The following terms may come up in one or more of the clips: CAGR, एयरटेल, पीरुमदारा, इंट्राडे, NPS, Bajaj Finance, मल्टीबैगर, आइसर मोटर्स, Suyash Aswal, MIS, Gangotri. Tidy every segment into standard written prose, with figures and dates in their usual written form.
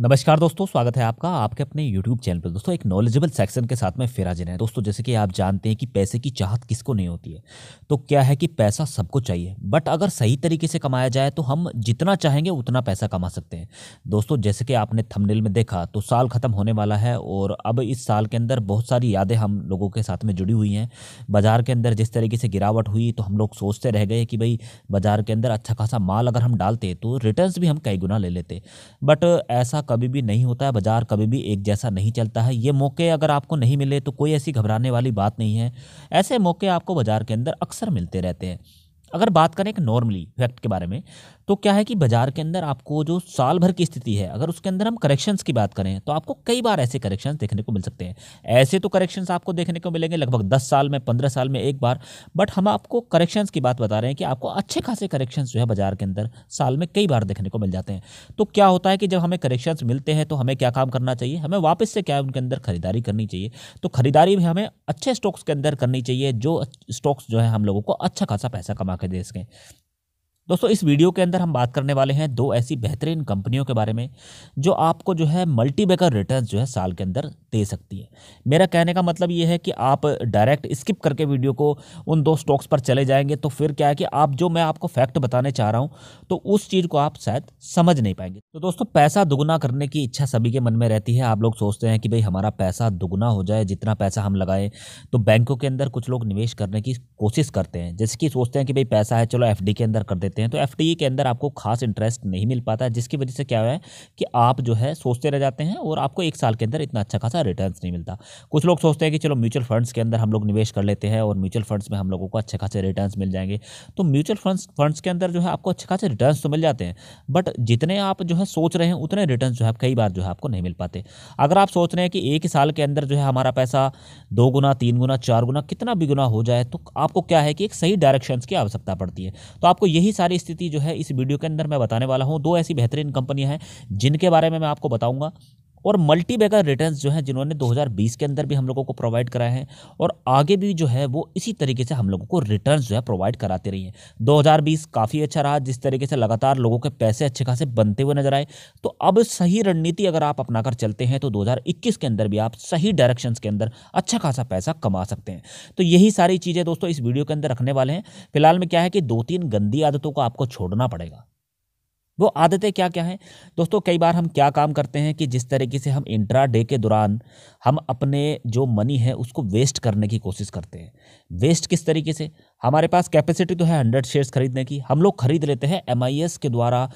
नमस्कार दोस्तों, स्वागत है आपका आपके अपने YouTube चैनल पर। दोस्तों एक नॉलेजेबल सेक्शन के साथ में फेरा जिन्हें दोस्तों, जैसे कि आप जानते हैं कि पैसे की चाहत किसको नहीं होती है, तो क्या है कि पैसा सबको चाहिए, बट अगर सही तरीके से कमाया जाए तो हम जितना चाहेंगे उतना पैसा कमा सकते हैं। दोस्तों जैसे कि आपने थंबनेल में देखा तो साल ख़त्म होने वाला है और अब इस साल के अंदर बहुत सारी यादें हम लोगों के साथ में जुड़ी हुई हैं। बाज़ार के अंदर जिस तरीके से गिरावट हुई तो हम लोग सोचते रह गए कि भाई बाज़ार के अंदर अच्छा खासा माल अगर हम डालते तो रिटर्न्स भी हम कई गुना ले लेते, बट ऐसा कभी भी नहीं होता है। बाज़ार कभी भी एक जैसा नहीं चलता है। ये मौके अगर आपको नहीं मिले तो कोई ऐसी घबराने वाली बात नहीं है, ऐसे मौके आपको बाज़ार के अंदर अक्सर मिलते रहते हैं। अगर बात करें एक नॉर्मली फैक्ट के बारे में तो क्या है कि बाज़ार के अंदर आपको जो साल भर की स्थिति है, अगर उसके अंदर हम करेक्शंस की बात करें तो आपको कई बार ऐसे करेक्शंस देखने को मिल सकते हैं। ऐसे तो करेक्शंस आपको देखने को मिलेंगे लगभग 10 साल में, 15 साल में एक बार, बट हम आपको करेक्शंस की बात बता रहे हैं कि आपको अच्छे खासे करेक्शंस जो है बाज़ार के अंदर साल में कई बार देखने को मिल जाते हैं। तो क्या होता है कि जब हमें करेक्शंस मिलते हैं तो हमें क्या काम करना चाहिए, हमें वापस से क्या उनके अंदर खरीदारी करनी चाहिए। तो खरीदारी भी हमें अच्छे स्टॉक्स के अंदर करनी चाहिए, जो स्टॉक्स जो है हम लोगों को अच्छा खासा पैसा कमा के दे सकें। दोस्तों इस वीडियो के अंदर हम बात करने वाले हैं दो ऐसी बेहतरीन कंपनियों के बारे में जो आपको जो है मल्टीबैगर रिटर्न जो है साल के अंदर दे सकती है। मेरा कहने का मतलब ये है कि आप डायरेक्ट स्किप करके वीडियो को उन दो स्टॉक्स पर चले जाएंगे तो फिर क्या है कि आप जो मैं आपको फैक्ट बताने चाह रहा हूँ तो उस चीज़ को आप शायद समझ नहीं पाएंगे। तो दोस्तों पैसा दुगुना करने की इच्छा सभी के मन में रहती है। आप लोग सोचते हैं कि भाई हमारा पैसा दुगुना हो जाए, जितना पैसा हम लगाएं। तो बैंकों के अंदर कुछ लोग निवेश करने की कोशिश करते हैं, जैसे कि सोचते हैं कि भाई पैसा है चलो एफडी के अंदर कर देते हैं। तो एफडी के अंदर आपको खास इंटरेस्ट नहीं मिल पाता है, जिसकी वजह से क्या है कि आप जो है सोचते रह जाते हैं और आपको एक साल के अंदर इतना अच्छा खासा रिटर्न्स नहीं मिलता। कुछ लोग सोचते हैं कि चलो म्यूचुअल फंड्स के अंदर हम लोग निवेश कर लेते हैं और म्यूचुअल फंड्स में हम लोगों को अच्छे खासे रिटर्न्स मिल जाएंगे। तो म्यूचुअल फंड्स के अंदर जो है आपको अच्छे खासे रिटर्न्स तो मिल जाते हैं, बट जितने आप जो है सोच रहे हैं उतने रिटर्न्स जो है कई बार जो है आपको नहीं मिल पाते। अगर आप सोच रहे हैं कि एक ही साल के अंदर जो है हमारा पैसा 2 गुना, 3 गुना, 4 गुना, कितना भी गुना हो जाए, तो आपको क्या है कि एक सही डायरेक्शंस की आवश्यकता पड़ती है। तो आपको यही सारी स्थिति जो है इस वीडियो के अंदर मैं बताने वाला हूं। दो ऐसी बेहतरीन कंपनियां हैं जिनके बारे में मैं आपको बताऊंगा और मल्टीबैगर रिटर्न्स जो है जिन्होंने 2020 के अंदर भी हम लोगों को प्रोवाइड कराए हैं और आगे भी जो है वो इसी तरीके से हम लोगों को रिटर्न्स जो है प्रोवाइड कराते रही हैं। 2020 काफ़ी अच्छा रहा, जिस तरीके से लगातार लोगों के पैसे अच्छे खासे बनते हुए नजर आए। तो अब सही रणनीति अगर आप अपनाकर चलते हैं तो 2021 के अंदर भी आप सही डायरेक्शन के अंदर अच्छा खासा पैसा कमा सकते हैं। तो यही सारी चीज़ें दोस्तों इस वीडियो के अंदर रखने वाले हैं। फिलहाल में क्या है कि 2-3 गंदी आदतों को आपको छोड़ना पड़ेगा। वो आदतें क्या क्या हैं दोस्तों, कई बार हम क्या काम करते हैं कि जिस तरीके से हम इंट्राडे के दौरान हम अपने जो मनी है उसको वेस्ट करने की कोशिश करते हैं। वेस्ट किस तरीके से, हमारे पास कैपेसिटी तो है 100 शेयर्स खरीदने की, हम लोग खरीद लेते हैं MIS के द्वारा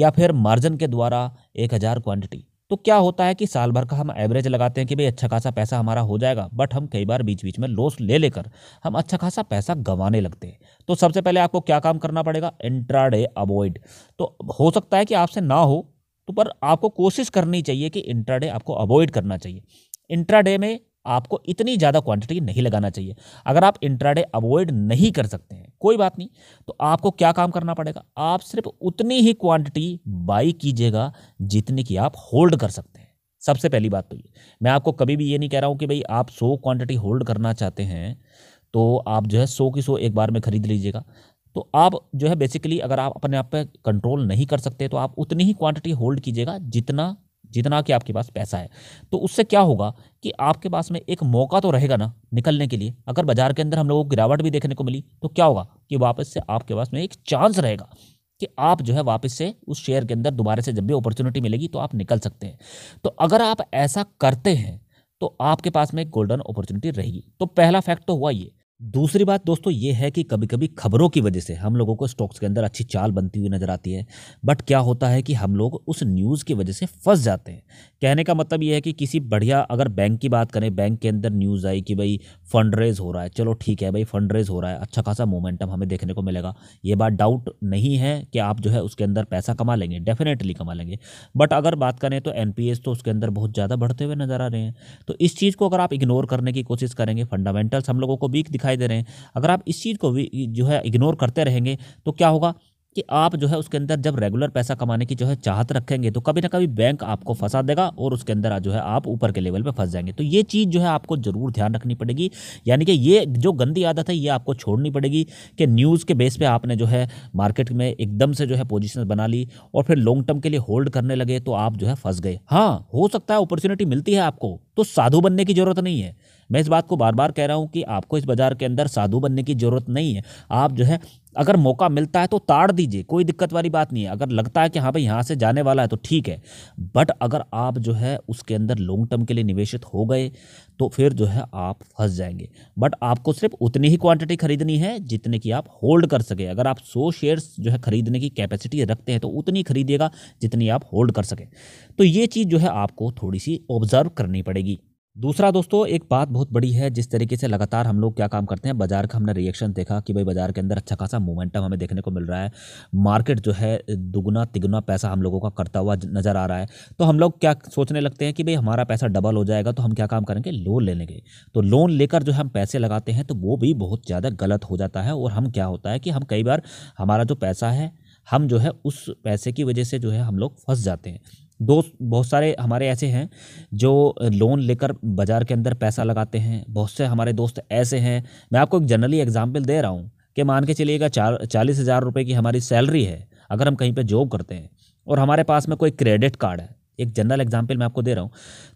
या फिर मार्जिन के द्वारा 1000 क्वान्टिटी। तो क्या होता है कि साल भर का हम एवरेज लगाते हैं कि भाई अच्छा खासा पैसा हमारा हो जाएगा, बट हम कई बार बीच बीच में लॉस ले लेकर हम अच्छा खासा पैसा गंवाने लगते हैं। तो सबसे पहले आपको क्या काम करना पड़ेगा, इंट्राडे अवॉइड। तो हो सकता है कि आपसे ना हो तो, पर आपको कोशिश करनी चाहिए कि इंट्राडे आपको अवॉइड करना चाहिए। इंट्राडे में आपको इतनी ज़्यादा क्वांटिटी नहीं लगाना चाहिए। अगर आप इंट्राडे अवॉइड नहीं कर सकते हैं कोई बात नहीं, तो आपको क्या काम करना पड़ेगा, आप सिर्फ उतनी ही क्वांटिटी बाई कीजिएगा जितनी कि आप होल्ड कर सकते हैं। सबसे पहली बात तो ये, मैं आपको कभी भी ये नहीं कह रहा हूँ कि भाई आप 100 क्वांटिटी होल्ड करना चाहते हैं तो आप जो है 100 की 100 एक बार में खरीद लीजिएगा। तो आप जो है बेसिकली अगर आप अपने आप पर कंट्रोल नहीं कर सकते तो आप उतनी ही क्वांटिटी होल्ड कीजिएगा जितना कि आपके पास पैसा है। तो उससे क्या होगा कि आपके पास में एक मौका तो रहेगा ना निकलने के लिए। अगर बाजार के अंदर हम लोगों को गिरावट भी देखने को मिली तो क्या होगा कि वापस से आपके पास में एक चांस रहेगा कि आप जो है वापस से उस शेयर के अंदर दोबारा से जब भी अपॉर्चुनिटी मिलेगी तो आप निकल सकते हैं। तो अगर आप ऐसा करते हैं तो आपके पास में एक गोल्डन अपॉर्चुनिटी रहेगी। तो पहला फैक्ट तो हुआ ये। दूसरी बात दोस्तों ये है कि कभी कभी खबरों की वजह से हम लोगों को स्टॉक्स के अंदर अच्छी चाल बनती हुई नज़र आती है, बट क्या होता है कि हम लोग उस न्यूज़ की वजह से फंस जाते हैं। कहने का मतलब ये है कि किसी बढ़िया, अगर बैंक की बात करें, बैंक के अंदर न्यूज़ आई कि भाई फंड रेज हो रहा है, चलो ठीक है भाई फंड रेज हो रहा है, अच्छा खासा मोमेंटम हमें देखने को मिलेगा। ये बात डाउट नहीं है कि आप जो है उसके अंदर पैसा कमा लेंगे, डेफिनेटली कमा लेंगे। बट अगर बात करें तो NPS तो उसके अंदर बहुत ज़्यादा बढ़ते हुए नज़र आ रहे हैं। तो इस चीज़ को अगर आप इग्नोर करने की कोशिश करेंगे, फंडामेंटल्स हम लोगों को वीक दिखाई दे रहे हैं, अगर आप इस चीज़ को भी जो है इग्नोर करते रहेंगे तो क्या होगा कि आप जो है उसके अंदर जब रेगुलर पैसा कमाने की जो है चाहत रखेंगे तो कभी ना कभी बैंक आपको फंसा देगा और उसके अंदर जो है आप ऊपर के लेवल पे फंस जाएंगे। तो ये चीज़ जो है आपको ज़रूर ध्यान रखनी पड़ेगी, यानी कि ये जो गंदी आदत है ये आपको छोड़नी पड़ेगी कि न्यूज़ के बेस पे आपने जो है मार्केट में एकदम से जो है पोजिशन बना ली और फिर लॉन्ग टर्म के लिए होल्ड करने लगे तो आप जो है फंस गए। हाँ, हो सकता है अपॉर्चुनिटी मिलती है आपको, तो साधु बनने की ज़रूरत नहीं है। मैं इस बात को बार बार कह रहा हूँ कि आपको इस बाज़ार के अंदर साधु बनने की ज़रूरत नहीं है। आप जो है अगर मौका मिलता है तो ताड़ दीजिए, कोई दिक्कत वाली बात नहीं है। अगर लगता है कि हाँ भाई यहाँ से जाने वाला है तो ठीक है, बट अगर आप जो है उसके अंदर लॉन्ग टर्म के लिए निवेशित हो गए तो फिर जो है आप फंस जाएंगे। बट आपको सिर्फ उतनी ही क्वांटिटी खरीदनी है जितने की आप होल्ड कर सके। अगर आप 100 शेयर्स जो है खरीदने की कैपेसिटी रखते हैं तो उतनी खरीदिएगा जितनी आप होल्ड कर सकें। तो ये चीज़ जो है आपको थोड़ी सी ऑब्जर्व करनी पड़ेगी। दूसरा दोस्तों, एक बात बहुत बड़ी है, जिस तरीके से लगातार हम लोग क्या काम करते हैं, बाजार का हमने रिएक्शन देखा कि भाई बाजार के अंदर अच्छा खासा मोमेंटम हमें देखने को मिल रहा है, मार्केट जो है दुगुना तिगुना पैसा हम लोगों का करता हुआ नज़र आ रहा है, तो हम लोग क्या सोचने लगते हैं कि भाई हमारा पैसा डबल हो जाएगा, तो हम क्या काम करेंगे, लोन ले लेंगे। तो लोन लेकर जो हम पैसे लगाते हैं तो वो भी बहुत ज़्यादा गलत हो जाता है। और हम क्या होता है कि हम कई बार हमारा जो पैसा है हम जो है उस पैसे की वजह से जो है हम लोग फंस जाते हैं। दोस्त बहुत सारे हमारे ऐसे हैं जो लोन लेकर बाज़ार के अंदर पैसा लगाते हैं, बहुत से हमारे दोस्त ऐसे हैं। मैं आपको एक जनरली एग्जांपल दे रहा हूँ कि मान के चलिएगा 40,000 रुपये की हमारी सैलरी है, अगर हम कहीं पे जॉब करते हैं और हमारे पास में कोई क्रेडिट कार्ड है, एक जनरल एग्जांपल मैं आपको दे रहा हूँ,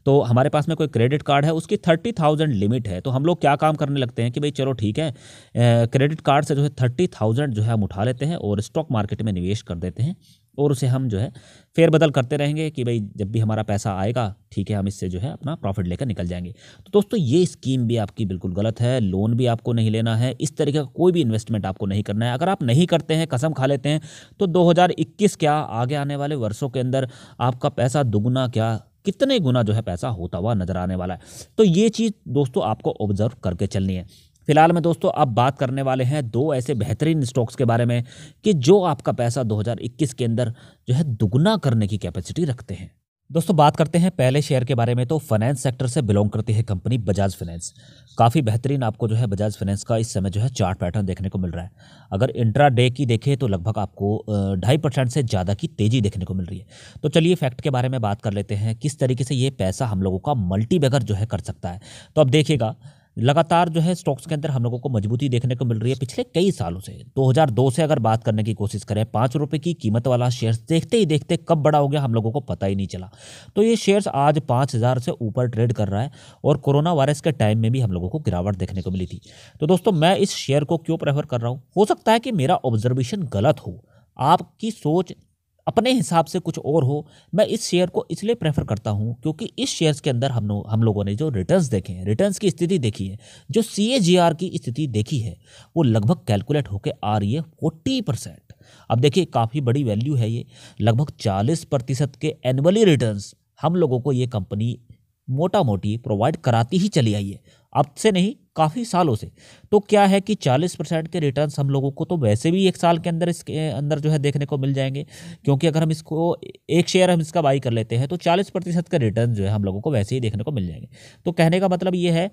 तो हमारे पास में कोई क्रेडिट कार्ड है, उसकी 30,000 लिमिट है। तो हम लोग क्या काम करने लगते हैं कि भाई चलो ठीक है, क्रेडिट कार्ड से जो है 30,000 जो है हम उठा लेते हैं और स्टॉक मार्केट में निवेश कर देते हैं और उसे हम जो है फेरबदल करते रहेंगे कि भाई जब भी हमारा पैसा आएगा ठीक है हम इससे जो है अपना प्रॉफिट लेकर निकल जाएंगे। तो दोस्तों ये स्कीम भी आपकी बिल्कुल गलत है, लोन भी आपको नहीं लेना है, इस तरीके का कोई भी इन्वेस्टमेंट आपको नहीं करना है। अगर आप नहीं करते हैं, कसम खा लेते हैं, तो 2021 क्या आगे आने वाले वर्षों के अंदर आपका पैसा दुगुना क्या कितने गुना जो है पैसा होता हुआ नज़र आने वाला है। तो ये चीज़ दोस्तों आपको ऑब्जर्व करके चलनी है। फिलहाल में दोस्तों अब बात करने वाले हैं 2 ऐसे बेहतरीन स्टॉक्स के बारे में कि जो आपका पैसा 2021 के अंदर जो है दुगना करने की कैपेसिटी रखते हैं। दोस्तों बात करते हैं पहले शेयर के बारे में, तो फाइनेंस सेक्टर से बिलोंग करती है कंपनी बजाज फाइनेंस। काफ़ी बेहतरीन आपको जो है बजाज फाइनेंस का इस समय जो है चार्ट पैटर्न देखने को मिल रहा है। अगर इंट्रा डे की देखें तो लगभग आपको 2.5% से ज़्यादा की तेज़ी देखने को मिल रही है। तो चलिए फैक्ट के बारे में बात कर लेते हैं, किस तरीके से ये पैसा हम लोगों का मल्टीबैगर जो है कर सकता है। तो अब देखिएगा लगातार जो है स्टॉक्स के अंदर हम लोगों को मजबूती देखने को मिल रही है पिछले कई सालों से। 2002 से अगर बात करने की कोशिश करें, 5 रुपये की कीमत वाला शेयर्स देखते ही देखते कब बड़ा हो गया हम लोगों को पता ही नहीं चला। तो ये शेयर्स आज 5,000 से ऊपर ट्रेड कर रहा है और कोरोना वायरस के टाइम में भी हम लोगों को गिरावट देखने को मिली थी। तो दोस्तों मैं इस शेयर को क्यों प्रेफर कर रहा हूँ, हो सकता है कि मेरा ऑब्जर्वेशन गलत हो, आपकी सोच अपने हिसाब से कुछ और हो। मैं इस शेयर को इसलिए प्रेफर करता हूं क्योंकि इस शेयर्स के अंदर हम लोगों ने जो रिटर्न्स देखे हैं, रिटर्न्स की स्थिति देखी है, जो CAGR की स्थिति देखी है वो लगभग कैलकुलेट होकर आ रही है 40%। अब देखिए काफ़ी बड़ी वैल्यू है ये, लगभग 40% के एनुअली रिटर्न्स हम लोगों को ये कंपनी मोटा मोटी प्रोवाइड कराती ही चली आई है, अब से नहीं काफ़ी सालों से। तो क्या है कि 40% के रिटर्न्स हम लोगों को तो वैसे भी एक साल के अंदर इसके अंदर जो है देखने को मिल जाएंगे, क्योंकि अगर हम इसको एक शेयर हम इसका बाई कर लेते हैं तो 40% का रिटर्न जो है हम लोगों को वैसे ही देखने को मिल जाएंगे। तो कहने का मतलब ये है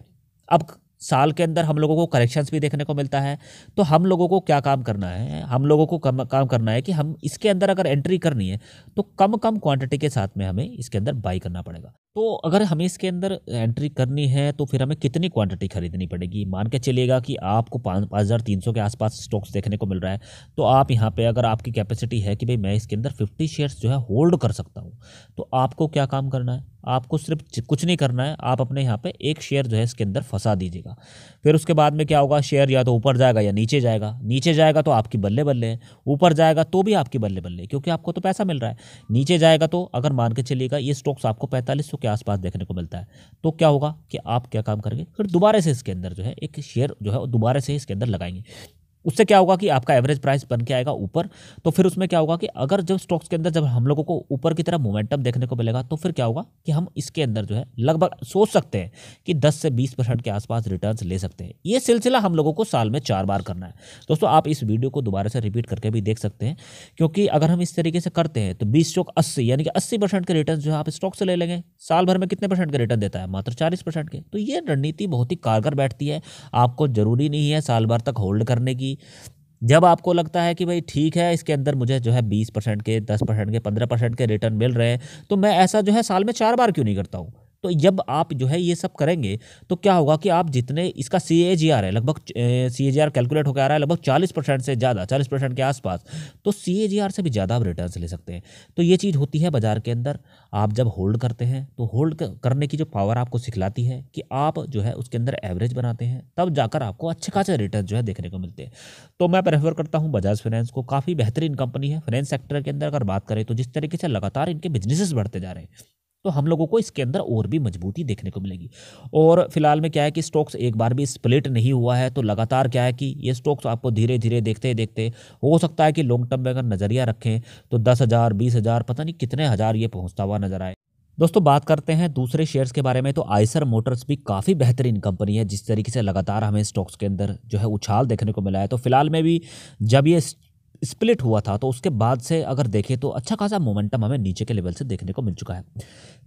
अब साल के अंदर हम लोगों को करेक्शंस भी देखने को मिलता है। तो हम लोगों को क्या काम करना है, हम लोगों को काम करना है कि हम इसके अंदर अगर एंट्री करनी है तो कम क्वांटिटी के साथ में हमें इसके अंदर बाई करना पड़ेगा। तो अगर हमें इसके अंदर एंट्री करनी है तो फिर हमें कितनी क्वांटिटी खरीदनी पड़ेगी, मान के चलिएगा कि आपको 5,300 के आसपास स्टॉक्स देखने को मिल रहा है, तो आप यहाँ पे अगर आपकी कैपेसिटी है कि भाई मैं इसके अंदर 50 शेयर्स जो है होल्ड कर सकता हूँ, तो आपको क्या काम करना है, आपको सिर्फ कुछ नहीं करना है, आप अपने यहाँ पे एक शेयर जो है इसके अंदर फंसा दीजिएगा। फिर उसके बाद में क्या होगा, शेयर या तो ऊपर जाएगा या नीचे जाएगा। नीचे जाएगा तो आपकी बल्ले बल्ले है, ऊपर जाएगा तो भी आपकी बल्ले बल्ले, क्योंकि आपको तो पैसा मिल रहा है। नीचे जाएगा तो अगर मान के चलिएगा ये स्टॉक्स आपको 4500 के आसपास देखने को मिलता है, तो क्या होगा कि आप क्या काम करेंगे, फिर दोबारा से इसके अंदर जो है एक शेयर जो है दोबारा से इसके अंदर लगाएंगे। उससे क्या होगा कि आपका एवरेज प्राइस बन के आएगा ऊपर। तो फिर उसमें क्या होगा कि अगर जब स्टॉक्स के अंदर जब हम लोगों को ऊपर की तरफ मोमेंटम देखने को मिलेगा तो फिर क्या होगा कि हम इसके अंदर जो है लगभग सोच सकते हैं कि 10 से 20% के आसपास रिटर्न्स ले सकते हैं। ये सिलसिला हम लोगों को साल में 4 बार करना है। दोस्तों आप इस वीडियो को दोबारा से रिपीट करके भी देख सकते हैं, क्योंकि अगर हम इस तरीके से करते हैं तो 20 चौक 80 यानी कि 80% के रिटर्न जो है आप स्टॉक से ले लेंगे। साल भर में कितने परसेंट के रिटर्न देता है, मात्र 40% के। तो ये रणनीति बहुत ही कारगर बैठती है, आपको जरूरी नहीं है साल भर तक होल्ड करने की। जब आपको लगता है कि भाई ठीक है, इसके अंदर मुझे जो है 20% के, 10% के, 15% के रिटर्न मिल रहे हैं, तो मैं ऐसा जो है साल में 4 बार क्यों नहीं करता हूँ। तो जब आप जो है ये सब करेंगे तो क्या होगा कि आप जितने इसका CAGR है, लगभग CAGR कैलकुलेट होकर आ रहा है लगभग 40% से ज़्यादा, 40% के आसपास, तो CAGR से भी ज़्यादा आप रिटर्न ले सकते हैं। तो ये चीज़ होती है बाज़ार के अंदर। आप जब होल्ड करते हैं तो होल्ड करने की जो पावर आपको सिखलाती है कि आप जो है उसके अंदर एवरेज बनाते हैं, तब जाकर आपको अच्छे खासे रिटर्न जो है देखने को मिलते हैं। तो मैं प्रेफर करता हूँ बजाज फाइनेंस को, काफ़ी बेहतरीन कंपनी है। फाइनेंस सेक्टर के अंदर अगर बात करें तो जिस तरीके से लगातार इनके बिजनेसेस बढ़ते जा रहे हैं, तो हम लोगों को इसके अंदर और भी मजबूती देखने को मिलेगी। और फिलहाल में क्या है कि स्टॉक्स एक बार भी स्प्लिट नहीं हुआ है, तो लगातार क्या है कि ये स्टॉक्स आपको धीरे धीरे देखते देखते हो सकता है कि लॉन्ग टर्म में अगर नज़रिया रखें तो 10,000, 20,000, पता नहीं कितने हज़ार ये पहुँचता हुआ नजर आए। दोस्तों बात करते हैं दूसरे शेयर्स के बारे में। तो आइसर मोटर्स भी काफ़ी बेहतरीन कंपनी है, जिस तरीके से लगातार हमें स्टॉक्स के अंदर जो है उछाल देखने को मिला है। तो फिलहाल में भी जब ये स्प्लिट हुआ था तो उसके बाद से अगर देखें तो अच्छा खासा मोमेंटम हमें नीचे के लेवल से देखने को मिल चुका है।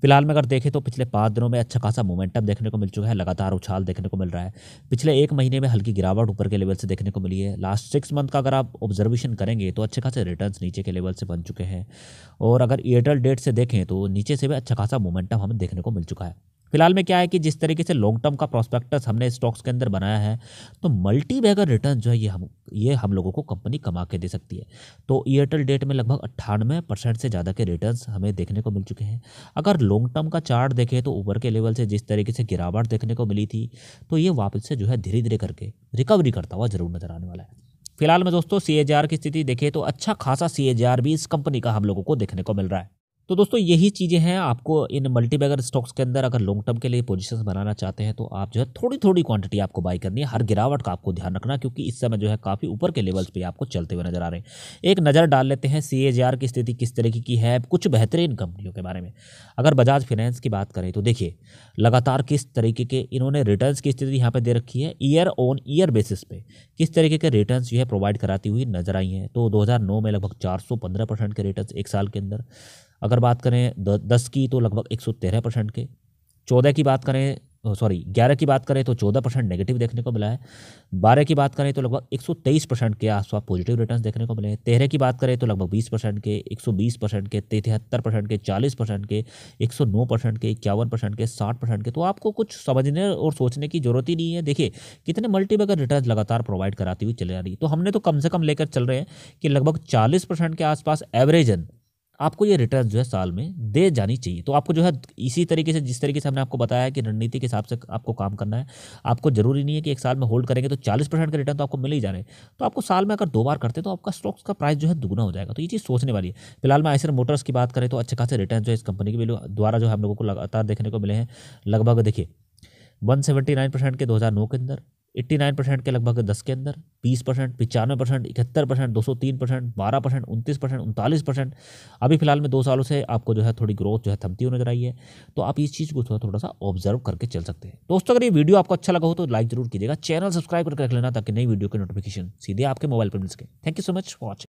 फिलहाल में अगर देखें तो पिछले 5 दिनों में अच्छा खासा मोमेंटम देखने को मिल चुका है, लगातार उछाल देखने को मिल रहा है। पिछले 1 महीने में हल्की गिरावट ऊपर के लेवल से देखने को मिली है। लास्ट 6 मंथ का अगर आप ऑब्जर्वेशन करेंगे तो अच्छे खासे रिटर्न नीचे के लेवल से बन चुके हैं। और अगर ईयरटेल डेट से देखें तो नीचे से भी अच्छा खासा मोमेंटम हमें देखने को मिल चुका है। फिलहाल में क्या है कि जिस तरीके से लॉन्ग टर्म का प्रोस्पेक्टस हमने स्टॉक्स के अंदर बनाया है, तो मल्टी बैगर रिटर्न जो है ये हम लोगों को कंपनी कमा के दे सकती है। तो एयरटेल डेट में लगभग 98% से ज़्यादा के रिटर्न्स हमें देखने को मिल चुके हैं। अगर लॉन्ग टर्म का चार्ट देखें तो ऊपर के लेवल से जिस तरीके से गिरावट देखने को मिली थी, तो ये वापस से जो है धीरे धीरे करके रिकवरी करता हुआ ज़रूर नज़र आने वाला है। फिलहाल में दोस्तों CAGR की स्थिति देखें तो अच्छा खासा CAGR भी इस कंपनी का हम लोगों को देखने को मिल रहा है। तो दोस्तों यही चीज़ें हैं। आपको इन मल्टीबैगर स्टॉक्स के अंदर अगर लॉन्ग टर्म के लिए पोजीशंस बनाना चाहते हैं तो आप जो है थोड़ी थोड़ी क्वांटिटी आपको बाई करनी है। हर गिरावट का आपको ध्यान रखना, क्योंकि इस समय जो है काफ़ी ऊपर के लेवल्स पे आपको चलते हुए नजर आ रहे हैं। एक नज़र डाल लेते हैं CAGR की स्थिति किस तरीके की है कुछ बेहतरीन कंपनियों के बारे में। अगर बजाज फाइनेंस की बात करें तो देखिए लगातार किस तरीके के इन्होंने रिटर्न की स्थिति यहाँ पर दे रखी है। ईयर ऑन ईयर बेसिस पे किस तरीके के रिटर्न जो है प्रोवाइड कराती हुई नजर आई हैं। तो 2009 में लगभग 415% के रिटर्न एक साल के अंदर, अगर बात करें 10 की तो लगभग 113% के, 14 की बात करें 11 की बात करें तो 14% नेगेटिव देखने को मिला है, 12 की बात करें तो लगभग 123% के आसपास पॉजिटिव रिटर्न्स देखने को मिले हैं, 13 की बात करें तो लगभग 20% के, 120% के, 73% के, 40% के, 109% के, 51% के, 60% के। तो आपको कुछ समझने और सोचने की ज़रूरत ही नहीं है। देखिए कितने मल्टीबैगर रिटर्न लगातार प्रोवाइड कराती हुई चले आ रही है। तो हमने तो कम से कम लेकर चल रहे हैं कि लगभग 40% के आसपास एवरेजन आपको ये रिटर्न जो है साल में दे जानी चाहिए। तो आपको जो है इसी तरीके से जिस तरीके से हमने आपको बताया है कि रणनीति के हिसाब से आपको काम करना है। आपको जरूरी नहीं है कि एक साल में होल्ड करेंगे तो 40% के रिटर्न तो आपको मिल ही जा रहे हैं। तो आपको साल में अगर 2 बार करते तो आपका स्टॉक्स का प्राइस जो है दुगुना हो जाएगा। तो ये चीज़ सोचने वाली है। फिलहाल में आइसर मोटर्स की बात करें तो अच्छे खासे रिटर्न जो है इस कंपनी के द्वारा जो है हम लोगों को लगातार देखने को मिले हैं। लगभग देखिए 179% के 2009 के अंदर, 89% के लगभग 10 के अंदर, 20%, 95%, 71%, 203%, 12%, 29%, 39%। अभी फिलहाल में 2 सालों से आपको जो है थोड़ी ग्रोथ जो है थमती हुई नजर आई है। तो आप इस चीज़ को थोड़ा सा ऑब्जर्व करके चल सकते हैं। दोस्तों अगर ये वीडियो आपको अच्छा लगा हो तो लाइक जरूर कीजिएगा, चैनल सब्सक्राइब करके रख लेना ताकि नई वीडियो की नोटिफिकेशन सीधे आपके मोबाइल पर मिल सके। Thank you so much for watching.